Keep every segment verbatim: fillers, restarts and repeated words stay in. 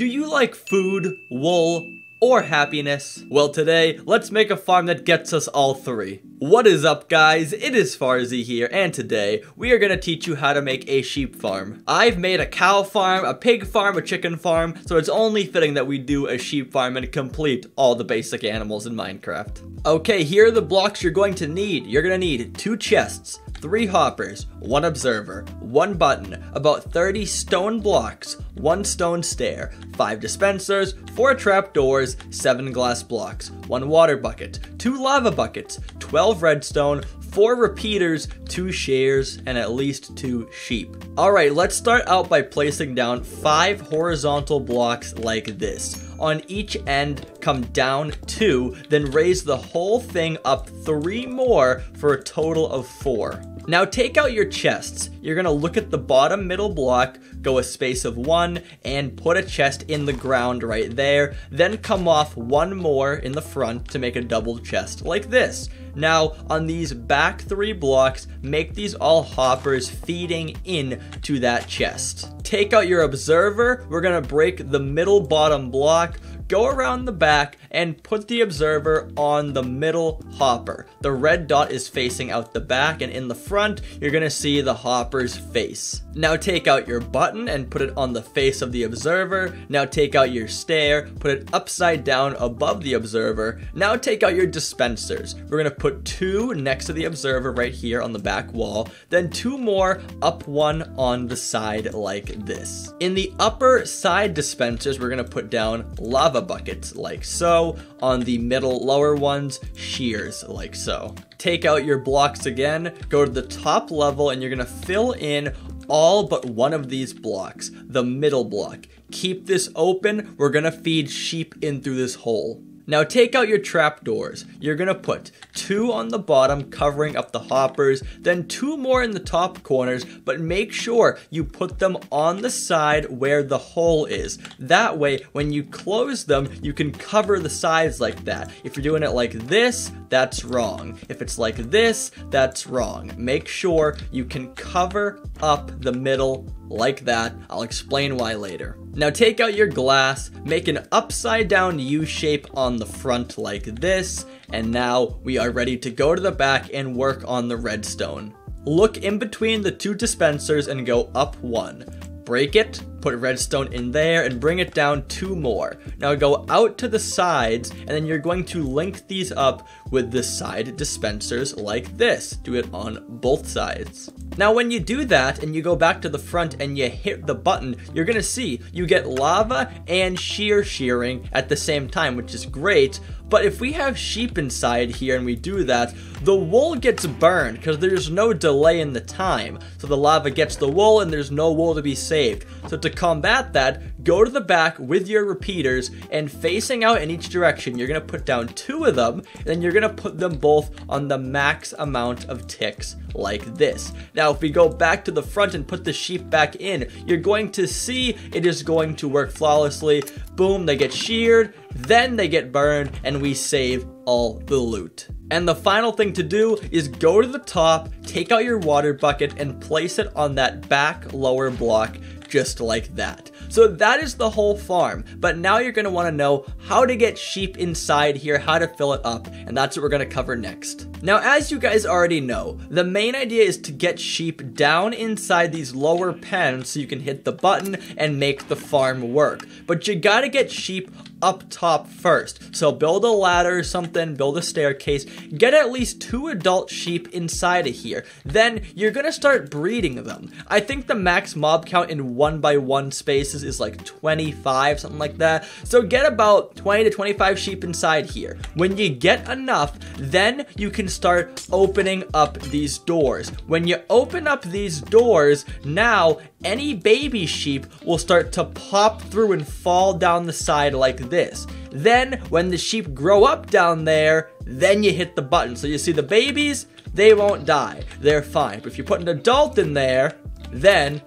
Do you like food, wool, or happiness? Well, today, let's make a farm that gets us all three. What is up, guys? It is Farzy here, and today, we are gonna teach you how to make a sheep farm. I've made a cow farm, a pig farm, a chicken farm, so it's only fitting that we do a sheep farm and complete all the basic animals in Minecraft. Okay, here are the blocks you're going to need. You're gonna need two chests, three hoppers, one observer, one button, about thirty stone blocks, one stone stair, five dispensers, four trapdoors, seven glass blocks, one water bucket, two lava buckets, twelve redstone, four repeaters, two shears, and at least two sheep. Alright, let's start out by placing down five horizontal blocks like this. On each end, come down two, then raise the whole thing up three more for a total of four. Now take out your chests. You're gonna look at the bottom middle block, go a space of one, and put a chest in the ground right there, then come off one more in the front to make a double chest like this. Now on these back three blocks, make these all hoppers feeding in to that chest. Take out your observer. We're gonna break the middle bottom block, go around the back, and put the observer on the middle hopper. The red dot is facing out the back, and in the front, you're gonna see the hopper's face. Now take out your button and put it on the face of the observer. Now take out your stair, put it upside down above the observer. Now take out your dispensers. We're gonna put two next to the observer right here on the back wall, then two more up one on the side like this. In the upper side dispensers, we're gonna put down lava buckets like so. On the middle lower ones, shears like so. Take out your blocks again, go to the top level, and you're gonna fill in all but one of these blocks, the middle block. Keep this open. We're gonna feed sheep in through this hole. Now take out your trapdoors. You're gonna put two on the bottom covering up the hoppers, then two more in the top corners, but make sure you put them on the side where the hole is. That way, when you close them, you can cover the sides like that. If you're doing it like this, that's wrong. If it's like this, that's wrong. Make sure you can cover up the middle like that. I'll explain why later. Now take out your glass, make an upside down U shape on the front like this, and now we are ready to go to the back and work on the redstone. Look in between the two dispensers and go up one. Break it, put redstone in there, and bring it down two more. Now go out to the sides, and then you're going to link these up with the side dispensers like this. Do it on both sides. Now when you do that, and you go back to the front and you hit the button, you're gonna see you get lava and shear shearing at the same time, which is great. But if we have sheep inside here and we do that, the wool gets burned because there's no delay in the time. So the lava gets the wool and there's no wool to be saved. So to combat that, go to the back with your repeaters, and facing out in each direction, you're gonna put down two of them, and then you're gonna put them both on the max amount of ticks like this. Now if we go back to the front and put the sheep back in, you're going to see it is going to work flawlessly. Boom, they get sheared, then they get burned, and we save all the loot. And the final thing to do is go to the top, take out your water bucket, and place it on that back lower block just like that. So that is the whole farm, but now you're gonna wanna know how to get sheep inside here, how to fill it up, and that's what we're gonna cover next. Now, as you guys already know, the main idea is to get sheep down inside these lower pens so you can hit the button and make the farm work. But you gotta get sheep up top first. So build a ladder or something, build a staircase, get at least two adult sheep inside of here. Then you're gonna start breeding them. I think the max mob count in one by one spaces is like twenty-five, something like that. So get about twenty to twenty-five sheep inside here. When you get enough, then you can start opening up these doors. When you open up these doors, now any baby sheep will start to pop through and fall down the side like this. Then when the sheep grow up down there, then you hit the button. So you see the babies, they won't die. They're fine. But if you put an adult in there, then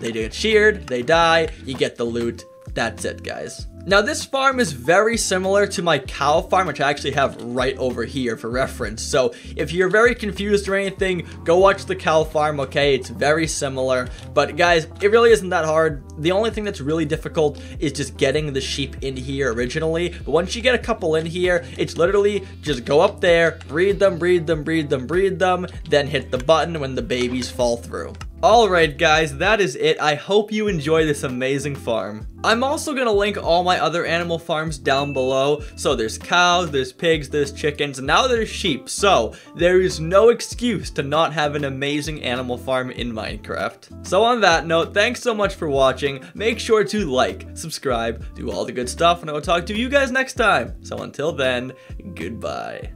they get sheared, they die, you get the loot. That's it, guys. Now this farm is very similar to my cow farm, which I actually have right over here for reference. So if you're very confused or anything, go watch the cow farm, okay? It's very similar. But guys, it really isn't that hard. The only thing that's really difficult is just getting the sheep in here originally. But once you get a couple in here, it's literally just go up there, breed them, breed them, breed them, breed them, then hit the button when the babies fall through. Alright guys, that is it. I hope you enjoy this amazing farm. I'm also gonna link all my other animal farms down below. So there's cows, there's pigs, there's chickens, and now there's sheep. So there is no excuse to not have an amazing animal farm in Minecraft. So on that note, thanks so much for watching. Make sure to like, subscribe, do all the good stuff, and I will talk to you guys next time. So until then, goodbye.